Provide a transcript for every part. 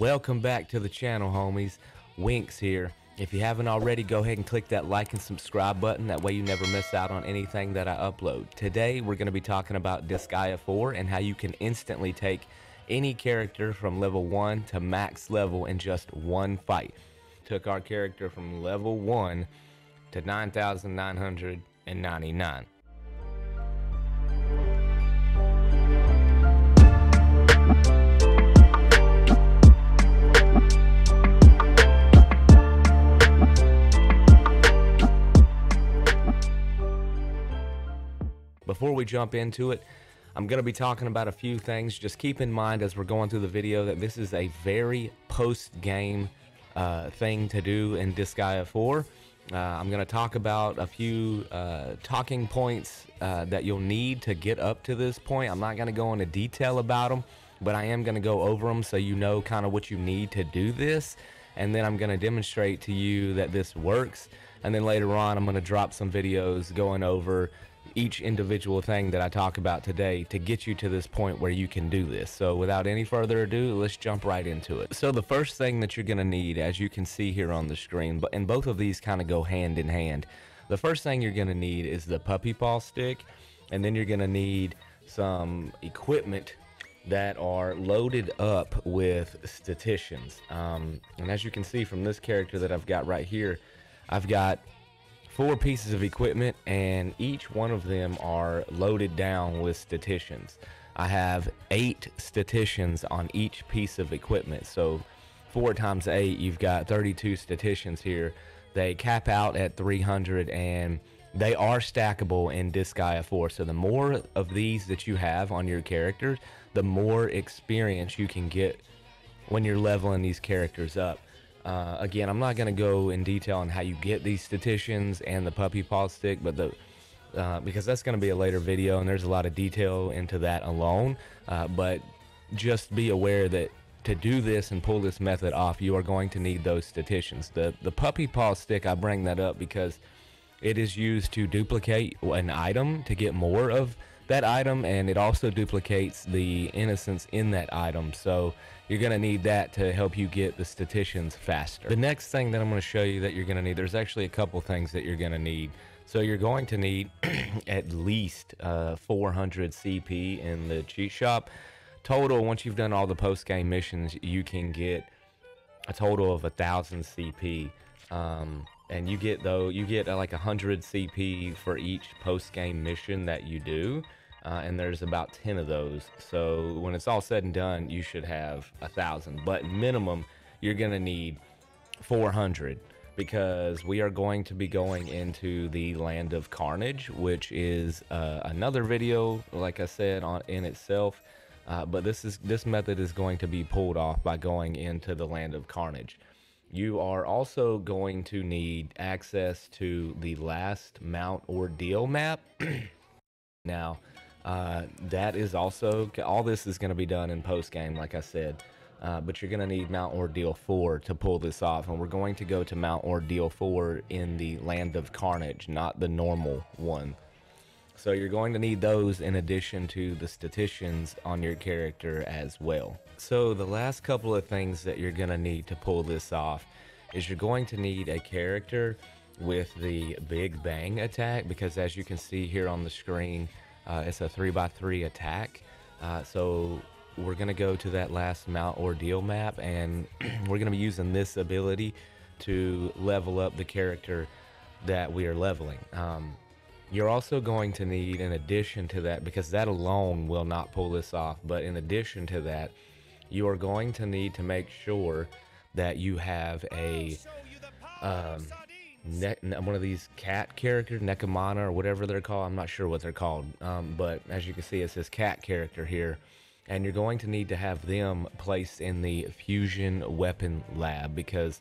Welcome back to the channel, homies. Winx here. If you haven't already, go ahead and click that like and subscribe button. That way you never miss out on anything that I upload. Today we're going to be talking about Disgaea 4 and how you can instantly take any character from level 1 to max level in just one fight. Took our character from level 1 to 9,999. Before we jump into it, I'm going to be talking about a few things. Just keep in mind as we're going through the video that this is a very post-game thing to do in Disgaea 4. I'm going to talk about a few talking points that you'll need to get up to this point. I'm not going to go into detail about them, but I am going to go over them so you know kind of what you need to do this. And then I'm going to demonstrate to you that this works. And then later on, I'm going to drop some videos going over each individual thing that I talk about today to get you to this point where you can do this. So without any further ado, let's jump right into it. So the first thing that you're going to need, as you can see here on the screen, and both of these kind of go hand in hand. The first thing you're going to need is the Puppy Paw Stick, and then you're going to need some equipment that are loaded up with Statisticians. And as you can see from this character that I've got right here, I've got 4 pieces of equipment, and each one of them are loaded down with Statisticians. I have 8 Statisticians on each piece of equipment, so 4 times 8, you've got 32 Statisticians here. They cap out at 300, and they are stackable in Disgaea 4, so the more of these that you have on your characters, the more experience you can get when you're leveling these characters up. Again, I'm not going to go in detail on how you get these Statisticians and the Puppy Paw Stick, but because that's going to be a later video and there's a lot of detail into that alone. But just be aware that to do this and pull this method off, you are going to need those Statisticians. The Puppy Paw Stick, I bring that up because it is used to duplicate an item to get more of that item, and it also duplicates the innocence in that item, so you're going to need that to help you get the Statisticians faster. The next thing that I'm going to show you that you're going to need, there's actually a couple things that you're going to need. So you're going to need at least 400 CP in the cheat shop. Total, once you've done all the post-game missions, you can get a total of 1,000 CP. And you get like 100 CP for each post-game mission that you do, and there's about 10 of those. So when it's all said and done, you should have 1,000, but minimum you're gonna need 400 because we are going to be going into the Land of Carnage, which is another video, like I said, in itself. But this method is going to be pulled off by going into the Land of Carnage. You are also going to need access to the last Mount Ordeal map. Now, that is also, all this is going to be done in post-game, like I said. But you're going to need Mount Ordeal 4 to pull this off. And we're going to go to Mount Ordeal 4 in the Land of Carnage, not the normal one. So you're going to need those in addition to the Statisticians on your character as well. So the last couple of things that you're going to need to pull this off is you're going to need a character with the Big Bang attack, because as you can see here on the screen, it's a 3x3 attack. So we're going to go to that last Mount Ordeal map, and we're going to be using this ability to level up the character that we are leveling. You're also going to need, in addition to that, because that alone will not pull this off, but in addition to that, you are going to need to make sure that you have a one of these cat characters, Nekamata or whatever they're called. I'm not sure what they're called, but as you can see, it's this cat character here, and you're going to need to have them placed in the fusion weapon lab, because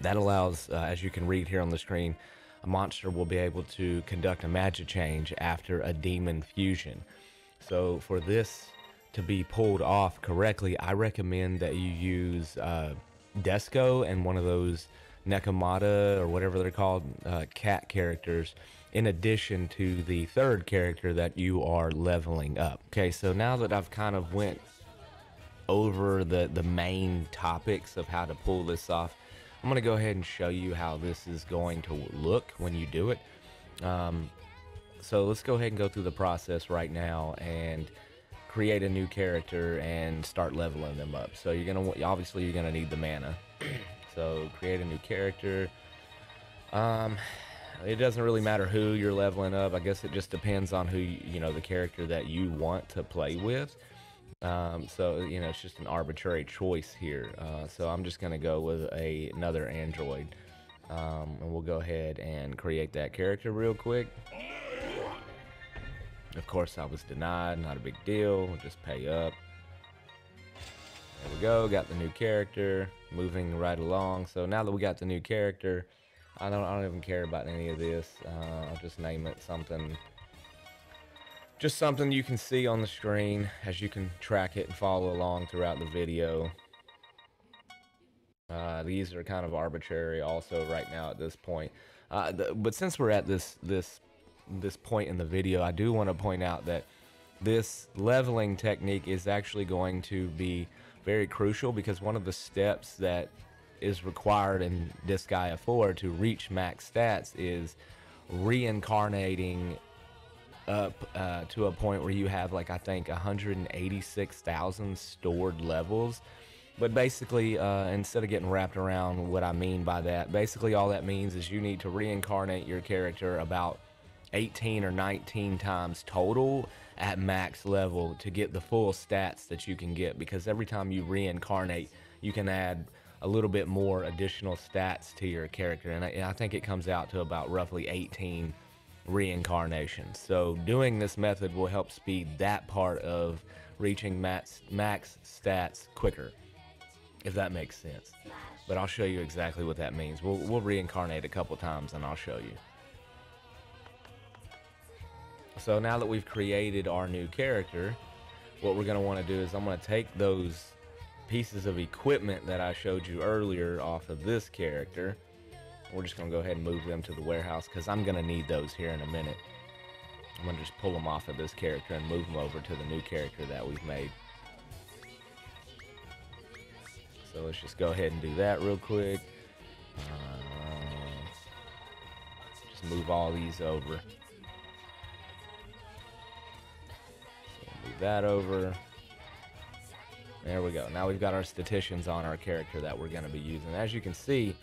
that allows, as you can read here on the screen, a monster will be able to conduct a Magichange after a demon fusion. So for this to be pulled off correctly, I recommend that you use Desco and one of those Nekamata or whatever they're called, cat characters, in addition to the third character that you are leveling up. Okay, so now that I've kind of went over the main topics of how to pull this off, I'm gonna go ahead and show you how this is going to look when you do it. So let's go ahead and go through the process right now and create a new character and start leveling them up. So you're gonna, obviously you're gonna need the mana. So create a new character. It doesn't really matter who you're leveling up. I guess it just depends on who, you know, the character that you want to play with. So, you know, it's just an arbitrary choice here. So I'm just going to go with another android. And we'll go ahead and create that character real quick. Of course, I was denied. Not a big deal. We'll just pay up. There we go. Got the new character. Moving right along. So now that we got the new character, I don't even care about any of this. I'll just name it something. Just something you can see on the screen as you can track it and follow along throughout the video. These are kind of arbitrary also right now at this point. But since we're at this point in the video, I do want to point out that this leveling technique is actually going to be very crucial, because one of the steps that is required in Disgaea 4 to reach max stats is reincarnating up to a point where you have, like, I think 186,000 stored levels. But basically, instead of getting wrapped around what I mean by that, basically all that means is you need to reincarnate your character about 18 or 19 times total at max level to get the full stats that you can get, because every time you reincarnate you can add a little bit more additional stats to your character, and I think it comes out to about roughly 18 reincarnations. So doing this method will help speed that part of reaching max stats quicker, if that makes sense. But I'll show you exactly what that means. We'll reincarnate a couple times and I'll show you. So now that we've created our new character, what we're going to want to do is I'm going to take those pieces of equipment that I showed you earlier off of this character. We're just going to go ahead and move them to the warehouse because I'm going to need those here in a minute. I'm going to just pull them off of this character and move them over to the new character that we've made. So let's just go ahead and do that real quick. Just move all these over. That over. There we go. Now we've got our statisticians on our character that we're going to be using. As you can see,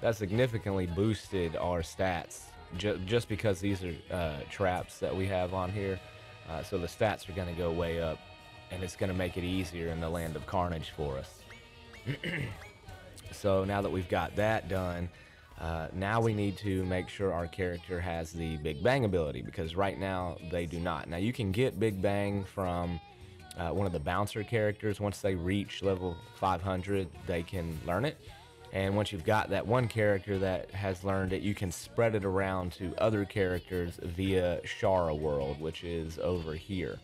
that significantly boosted our stats just because these are traps that we have on here. So the stats are going to go way up, and it's going to make it easier in the Land of Carnage for us. So now that we've got that done, now we need to make sure our character has the Big Bang ability, because right now they do not. Now you can get Big Bang from one of the Bouncer characters. Once they reach level 500, they can learn it. And once you've got that one character that has learned it, you can spread it around to other characters via Chara World, which is over here.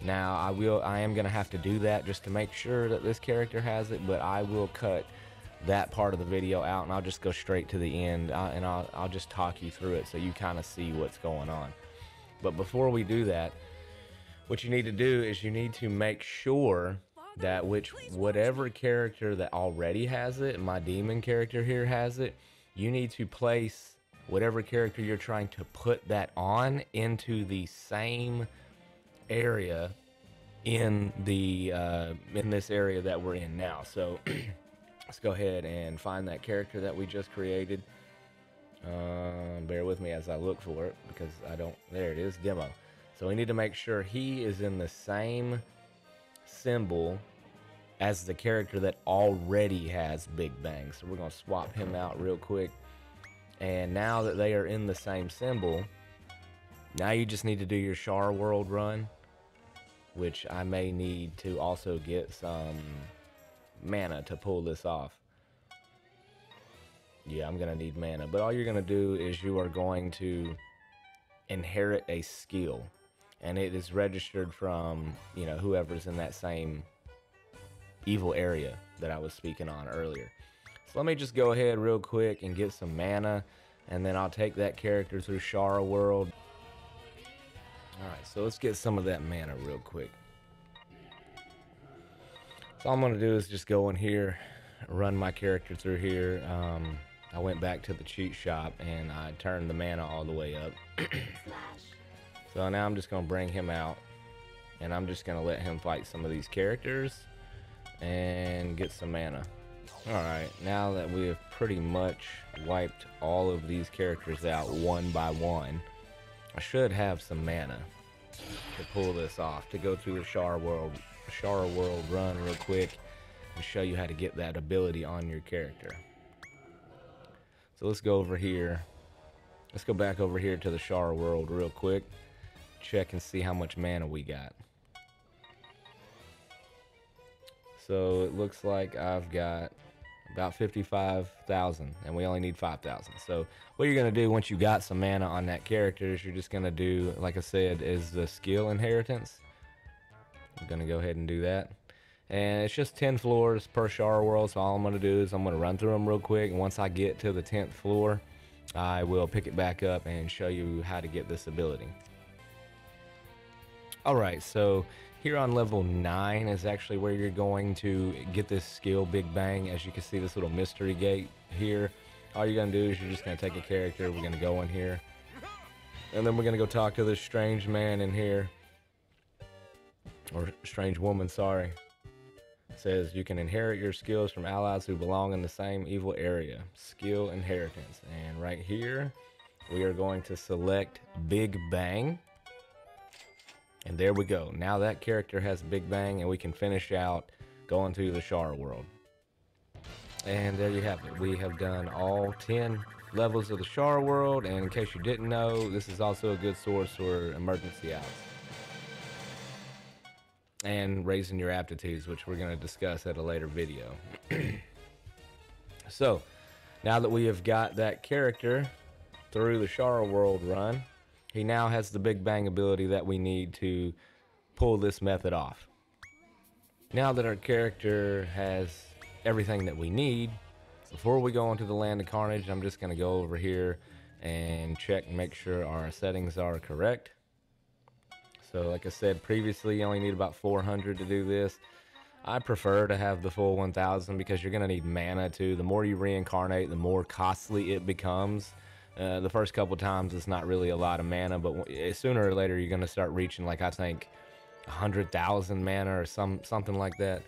Now I am going to have to do that just to make sure that this character has it, but I will cut that part of the video out and I'll just go straight to the end, and I'll just talk you through it so you kind of see what's going on. But before we do that, what you need to do is you need to make sure that whatever character that already has it, my demon character here has it, you need to place whatever character you're trying to put that on into the same area in this area that we're in now. So let's go ahead and find that character that we just created. Bear with me as I look for it, because I don't... There it is, demo. So we need to make sure he is in the same symbol as the character that already has Big Bang. So we're going to swap him out real quick. And now that they are in the same symbol, now you just need to do your Chara World run, which I may need to also get some mana to pull this off. Yeah, I'm gonna need mana, but all you're gonna do is you are going to inherit a skill, and it is registered from, you know, whoever's in that same evil area that I was speaking on earlier. So let me just go ahead real quick and get some mana, and then I'll take that character through Chara World. Alright, so let's get some of that mana real quick. So all I'm going to do is just go in here, run my character through here. I went back to the cheat shop and I turned the mana all the way up. So now I'm just going to bring him out and I'm just going to let him fight some of these characters and get some mana. Alright, now that we have pretty much wiped all of these characters out one by one, I should have some mana to pull this off, to go through the Chara World run real quick and show you how to get that ability on your character. So let's go over here. Let's go back over here to the Chara World real quick. Check and see how much mana we got. So it looks like I've got about 55,000 and we only need 5,000. So what you're going to do once you got some mana on that character is you're just going to do, like I said, is the skill inheritance. I'm going to go ahead and do that. And it's just 10 floors per Chara World, so all I'm going to do is I'm going to run through them real quick. And once I get to the 10th floor, I will pick it back up and show you how to get this ability. Alright, so here on level 9 is actually where you're going to get this skill, Big Bang. As you can see, this little mystery gate here. All you're going to do is you're just going to take a character. We're going to go in here. And then we're going to go talk to this strange man in here. Or strange woman, sorry. It says, you can inherit your skills from allies who belong in the same evil area. Skill inheritance. And right here, we are going to select Big Bang. And there we go. Now that character has Big Bang and we can finish out going through the Chara World. And there you have it. We have done all 10 levels of the Chara World, and in case you didn't know, this is also a good source for emergency outs. And raising your aptitudes, which we're going to discuss at a later video. So, now that we have got that character through the Chara World run, he now has the Big Bang ability that we need to pull this method off. Now that our character has everything that we need, before we go into the Land of Carnage, I'm just going to go over here and check and make sure our settings are correct. So like I said previously, you only need about 400 to do this. I prefer to have the full 1,000 because you're going to need mana too. The more you reincarnate, the more costly it becomes. The first couple times it's not really a lot of mana, but sooner or later you're going to start reaching, like, I think 100,000 mana or something like that,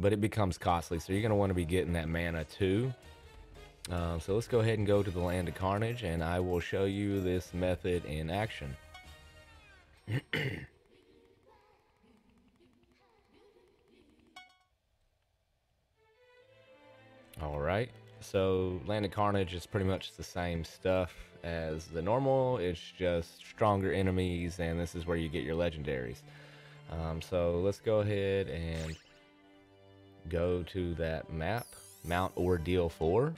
but it becomes costly, so you're going to want to be getting that mana too. So let's go ahead and go to the Land of Carnage and I will show you this method in action. Alright. So Land of Carnage is pretty much the same stuff as the normal, it's just stronger enemies, and this is where you get your legendaries. So let's go ahead and go to that map, Mount Ordeal 4.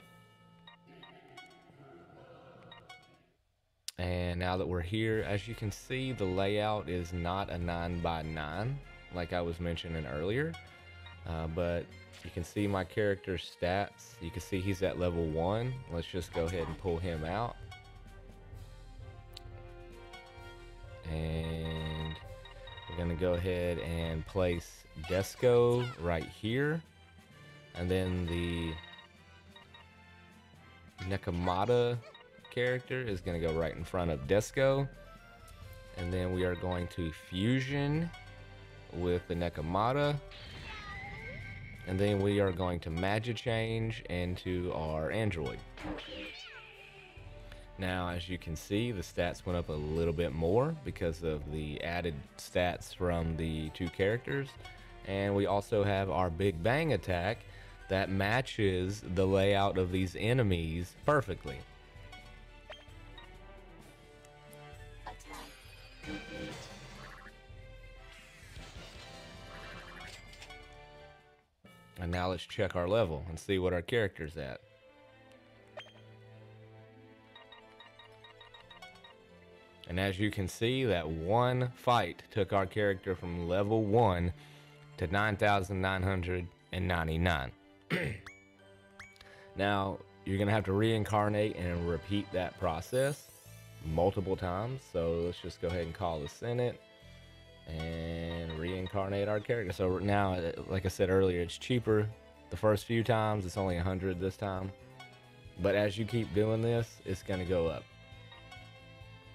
And now that we're here, as you can see, the layout is not a 9x9 like I was mentioning earlier, but you can see my character's stats. You can see he's at level 1. Let's just go ahead and pull him out. And we're going to go ahead and place Desco right here. And then the Nekamata character is going to go right in front of Desco. And then we are going to fusion with the Nekamata. And then we are going to Magichange into our android. Now, as you can see, the stats went up a little bit more because of the added stats from the two characters. And we also have our Big Bang attack that matches the layout of these enemies perfectly. And now let's check our level and see what our character's at. And as you can see, that one fight took our character from level 1 to 9,999. Now, you're going to have to reincarnate and repeat that process multiple times. So let's just go ahead and call the Senate. and reincarnate our character. So now, like I said earlier, it's cheaper the first few times. It's only 100 this time. But as you keep doing this, it's going to go up.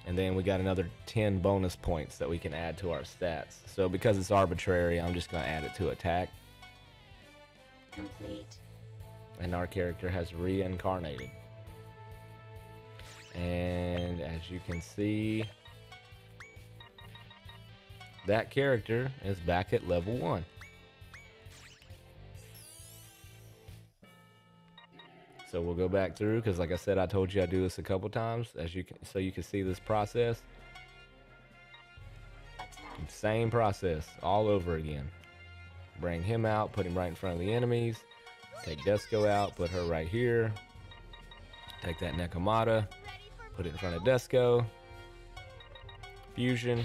And then we got another 10 bonus points that we can add to our stats. So because it's arbitrary, I'm just going to add it to attack. Complete. And our character has reincarnated. And as you can see, that character is back at level 1. So we'll go back through, because like I said, I told you I do this a couple times, as you can, so you can see this process. Same process all over again. Bring him out, put him right in front of the enemies. Take Desco out, put her right here. Take that Nekamata, put it in front of Desco. Fusion.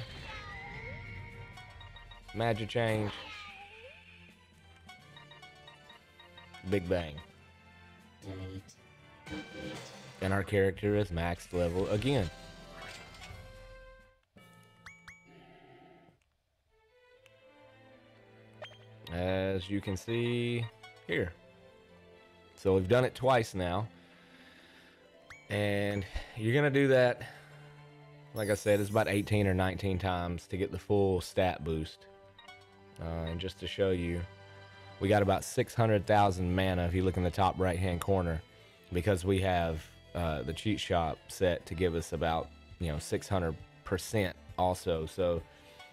Magichange. Big Bang. And our character is max level again. As you can see here. So we've done it twice now. And you're going to do that, like I said, it's about 18 or 19 times to get the full stat boost. And just to show you, we got about 600,000 mana if you look in the top right hand corner, because we have the cheat shop set to give us about, you know, 600% also. So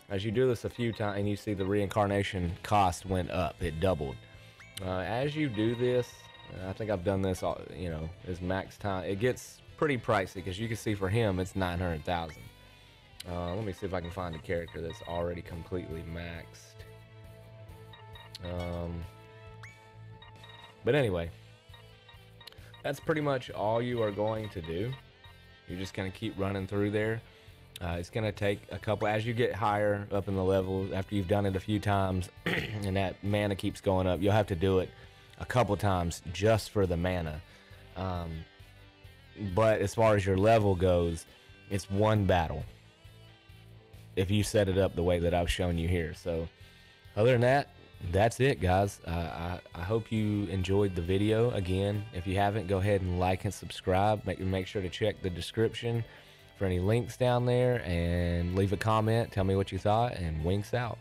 as you do this a few times and you see the reincarnation cost went up, it doubled. As you do this, I think I've done this all, you know, is max time. It gets pretty pricey because you can see for him it's 900,000. Let me see if I can find a character that's already completely maxed. But anyway, that's pretty much all you are going to do. You're just going to keep running through there. It's going to take a couple, as you get higher up in the levels, after you've done it a few times and that mana keeps going up, you'll have to do it a couple times just for the mana. But as far as your level goes, it's one battle if you set it up the way that I've shown you here. So other than that, that's it, guys. I hope you enjoyed the video. Again, if you haven't, go ahead and like and subscribe. Make sure to check the description for any links down there, and leave a comment, tell me what you thought, and winks out.